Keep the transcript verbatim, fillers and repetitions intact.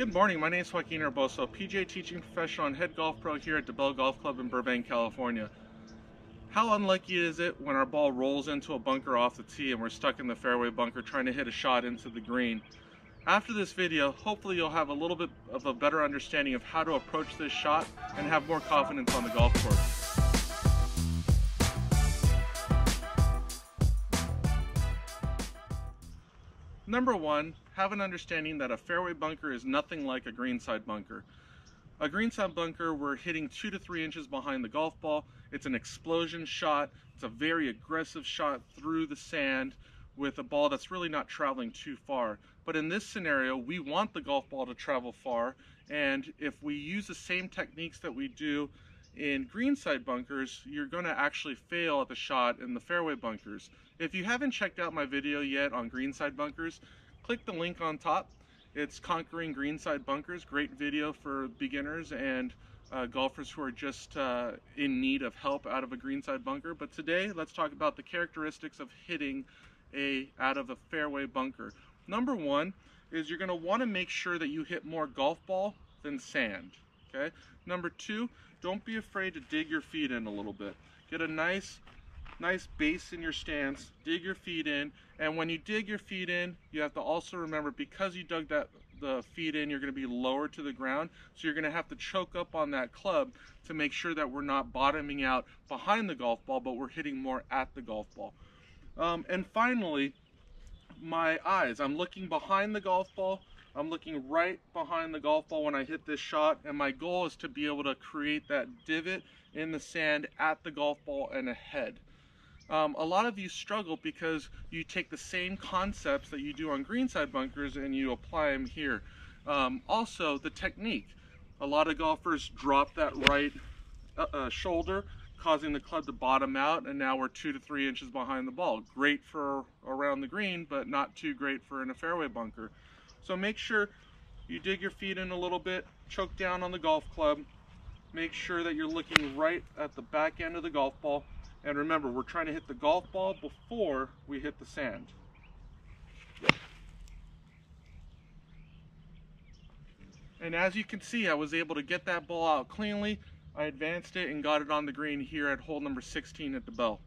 Good morning, my name is Joaquin Herbozo, P G A teaching professional and head golf pro here at DeBell Golf Club in Burbank, California. How unlucky is it when our ball rolls into a bunker off the tee and we're stuck in the fairway bunker trying to hit a shot into the green? After this video, hopefully you'll have a little bit of a better understanding of how to approach this shot and have more confidence on the golf course. Number one, have an understanding that a fairway bunker is nothing like a greenside bunker. A greenside bunker, we're hitting two to three inches behind the golf ball. It's an explosion shot. It's a very aggressive shot through the sand with a ball that's really not traveling too far. But in this scenario, we want the golf ball to travel far. And if we use the same techniques that we do in greenside bunkers, you're going to actually fail at the shot in the fairway bunkers. If you haven't checked out my video yet on greenside bunkers, click the link on top. It's Conquering Greenside Bunkers, great video for beginners and uh, golfers who are just uh, in need of help out of a greenside bunker. But today, let's talk about the characteristics of hitting a out of a fairway bunker. Number one is you're going to want to make sure that you hit more golf ball than sand. Okay. Number two, don't be afraid to dig your feet in a little bit. Get a nice, nice base in your stance, dig your feet in, and when you dig your feet in, you have to also remember, because you dug that the feet in, you're going to be lower to the ground, so you're going to have to choke up on that club to make sure that we're not bottoming out behind the golf ball, but we're hitting more at the golf ball. Um, and finally, my eyes. I'm looking behind the golf ball. I'm looking right behind the golf ball when I hit this shot, and my goal is to be able to create that divot in the sand at the golf ball and ahead. Um, a lot of you struggle because you take the same concepts that you do on greenside bunkers and you apply them here. Um, also, the technique. A lot of golfers drop that right uh, uh, shoulder, causing the club to bottom out, and now we're two to three inches behind the ball. Great for around the green, but not too great for in a fairway bunker. So make sure you dig your feet in a little bit, choke down on the golf club, make sure that you're looking right at the back end of the golf ball, and remember, we're trying to hit the golf ball before we hit the sand. And as you can see, I was able to get that ball out cleanly. I advanced it and got it on the green here at hole number sixteen at DeBell.